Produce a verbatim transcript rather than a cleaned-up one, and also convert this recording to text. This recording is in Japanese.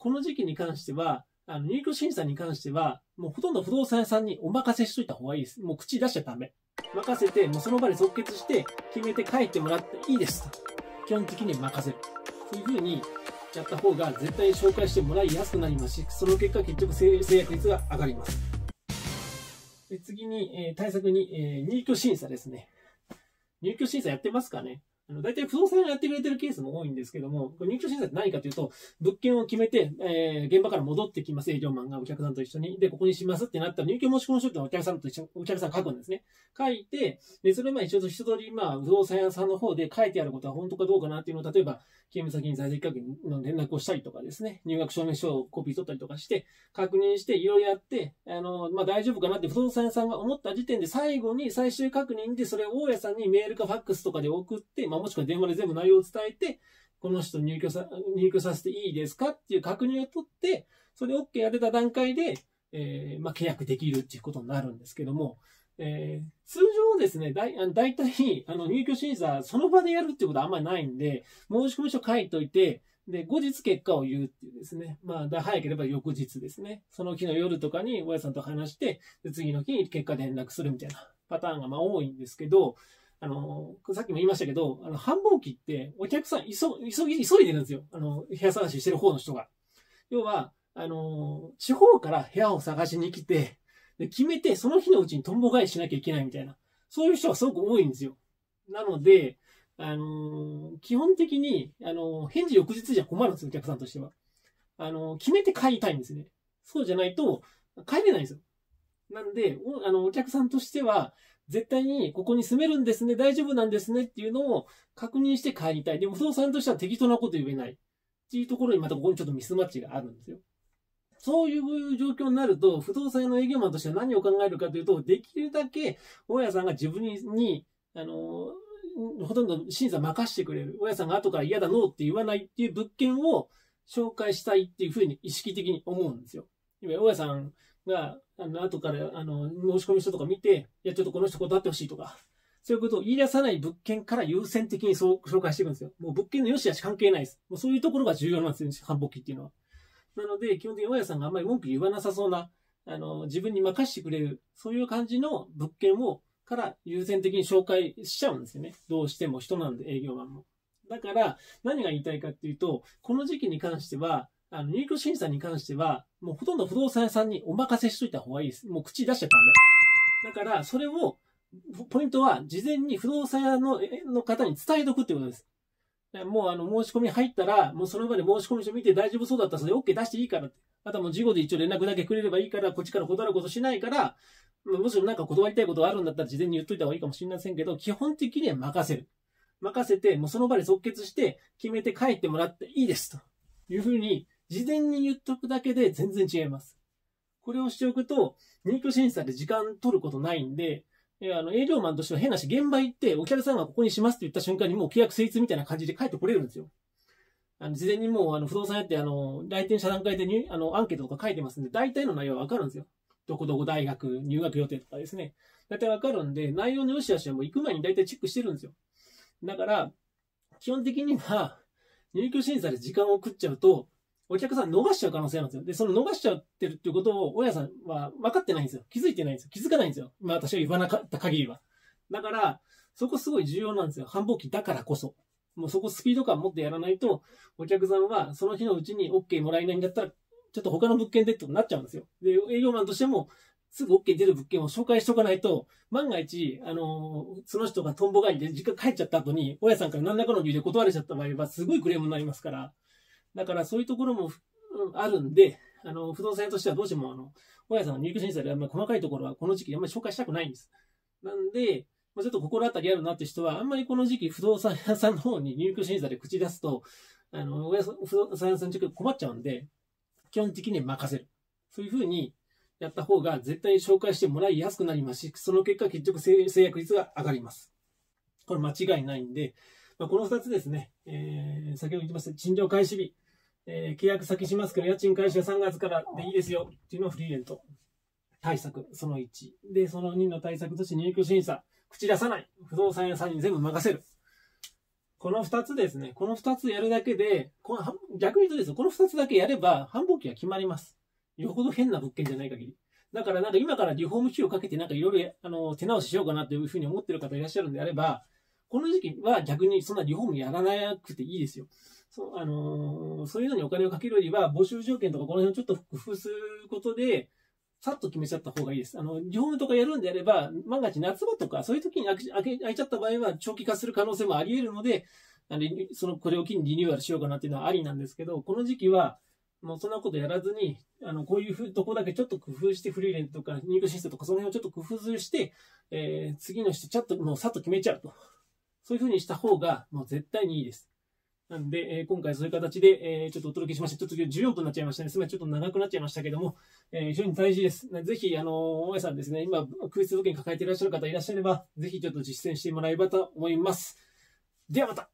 この時期に関しては、あの入居審査に関しては、もうほとんど不動産屋さんにお任せしといた方がいいです。もう口出しちゃダメ。任せて、もうその場で即決して、決めて帰ってもらっていいですと。基本的に任せる。そういう風にやった方が絶対に紹介してもらいやすくなりますし、その結果結局成約率が上がります。で次に、えー、対策に、えー、入居審査ですね。入居審査やってますかね？あの、大体不動産屋がやってくれてるケースも多いんですけども、入居審査って何かというと、物件を決めて、えー、現場から戻ってきます、営業マンがお客さんと一緒に。で、ここにしますってなったら、入居申し込み書ってお客さんと一緒、お客さん書くんですね。書いて、で、それまあ一応一通り、まあ、不動産屋さんの方で書いてあることは本当かどうかなっていうのを、例えば、勤務先に在籍確認の連絡をしたりとかですね、入学証明書をコピー取ったりとかして、確認して、いろいろやって、あの、まあ大丈夫かなって不動産屋さんが思った時点で、最後に最終確認で、それを大家さんにメールかファックスとかで送って、まあもしくは電話で全部内容を伝えて、この人入居さ、入居させていいですかっていう確認を取って、それで OK やれた段階で、えー、まあ契約できるっていうことになるんですけども、えー、通常ですね、だい、だいたい、あの、入居審査、その場でやるってことはあんまりないんで、申込書書いといて、で、後日結果を言うっていうですね。まあ、早ければ翌日ですね。その日の夜とかに大家さんと話して、で次の日に結果で連絡するみたいなパターンがまあ多いんですけど、あの、さっきも言いましたけど、あの、繁忙期って、お客さん、急、急ぎ、急いでるんですよ。あの、部屋探ししてる方の人が。要は、あの、地方から部屋を探しに来て、で、決めて、その日のうちにとんぼ返ししなきゃいけないみたいな。そういう人がすごく多いんですよ。なので、あのー、基本的に、あのー、返事翌日じゃ困るんですよ、お客さんとしては。あのー、決めて帰りたいんですね。そうじゃないと、帰れないんですよ。なんで、お、あの、お客さんとしては、絶対に、ここに住めるんですね、大丈夫なんですねっていうのを確認して帰りたい。でも、不動産としては適当なこと言えない。っていうところに、またここにちょっとミスマッチがあるんですよ。そういう状況になると、不動産の営業マンとしては何を考えるかというと、できるだけ、大家さんが自分に、あの、ほとんど審査任してくれる。大家さんが後から嫌だのって言わないっていう物件を紹介したいっていうふうに意識的に思うんですよ。今、大家さんが、あの、後から、あの、申し込み書とか見て、いや、ちょっとこの人断ってほしいとか、そういうことを言い出さない物件から優先的にそう紹介していくんですよ。もう物件の良し悪し関係ないです。もうそういうところが重要なんですよ、繁忙期っていうのは。なので、基本的に大家さんがあんまり文句言わなさそうな、あの、自分に任してくれる、そういう感じの物件を、から優先的に紹介しちゃうんですよね。どうしても人なんで、営業マンも。だから、何が言いたいかっていうと、この時期に関しては、あの、入居審査に関しては、もうほとんど不動産屋さんにお任せしといた方がいいです。もう口出しちゃダメ。だから、それを、ポイントは、事前に不動産屋の、の方に伝えとくってことです。もうあの、申し込み入ったら、もうその場で申し込み書見て大丈夫そうだったら、それ OK 出していいからって。あとはもう事後で一応連絡だけくれればいいから、こっちから断ることしないから、もしなんか断りたいことがあるんだったら事前に言っといた方がいいかもしれませんけど、基本的には任せる。任せて、もうその場で即決して、決めて帰ってもらっていいです。というふうに、事前に言っとくだけで全然違います。これをしておくと、入居審査で時間取ることないんで、あの、営業マンとしては変なし、現場行って、お客さんがここにしますって言った瞬間にもう契約成立みたいな感じで帰ってこれるんですよ。あの、事前にもう、あの、不動産屋って、あの、来店した段階でに、あの、アンケートとか書いてますんで、大体の内容はわかるんですよ。どこどこ大学、入学予定とかですね。大体わかるんで、内容の良し悪しはもう行く前に大体チェックしてるんですよ。だから、基本的には、入居審査で時間を食っちゃうと、お客さん逃しちゃう可能性なんですよ。で、その逃しちゃってるっていうことを、大家さんは分かってないんですよ。気づいてないんですよ。気づかないんですよ。まあ私は言わなかった限りは。だから、そこすごい重要なんですよ。繁忙期だからこそ。もうそこスピード感持ってやらないと、お客さんはその日のうちに OK もらえないんだったら、ちょっと他の物件でってことになっちゃうんですよ。で、営業マンとしても、すぐ OK 出る物件を紹介しておかないと、万が一、あのー、その人がとんぼ返りで実家帰っちゃった後に、大家さんから何らかの理由で断れちゃった場合は、すごいクレームになりますから、だからそういうところもあるんで、あの、不動産屋としてはどうしても、あの、大家さんの入居審査であんまり細かいところはこの時期あんまり紹介したくないんです。なんで、ちょっと心当たりあるなって人は、あんまりこの時期不動産屋さんの方に入居審査で口出すと、あの、不動産屋さんに困っちゃうんで、基本的に任せる。そういうふうにやった方が絶対に紹介してもらいやすくなりますし、その結果結局成約率が上がります。これ間違いないんで、まあ、このふたつですね、えー、先ほど言ってました、賃料開始日。えー、契約先しますけど、家賃開始はさんがつからでいいですよっていうのをフリーレント。対策、そのいち。で、そのにの対策として入居審査。口出さない。不動産屋さんに全部任せる。このふたつですね。このふたつやるだけで、この逆に言うとですね、このふたつだけやれば繁忙期が決まります。よほど変な物件じゃない限り。だからなんか今からリフォーム費用かけてなんかいろいろあの手直ししようかなというふうに思ってる方いらっしゃるんであれば、この時期は逆にそんなリフォームやらなくていいですよ。そう、あのー、そういうのにお金をかけるよりは、募集条件とかこの辺をちょっと工夫することで、さっと決めちゃった方がいいです。あの、リフォームとかやるんであれば、万が一夏場とか、そういう時に空いちゃった場合は長期化する可能性もあり得るので、なんでその、これを機にリニューアルしようかなっていうのはありなんですけど、この時期は、もうそんなことやらずに、あの、こういうとこだけちょっと工夫して、フリーレンとか、入居システムとか、その辺をちょっと工夫して、えー、次の人、ちょっともうさっと決めちゃうと。そういう風にした方が、もう絶対にいいです。なんで、えー、今回そういう形で、えー、ちょっとお届けしました。ちょっとじゅうよんぷんになっちゃいましたね。すみません、ちょっと長くなっちゃいましたけども、えー、非常に大事です。ぜひ、あのー、大家さんですね、今、空室物件抱えていらっしゃる方いらっしゃれば、ぜひちょっと実践してもらえればと思います。ではまた。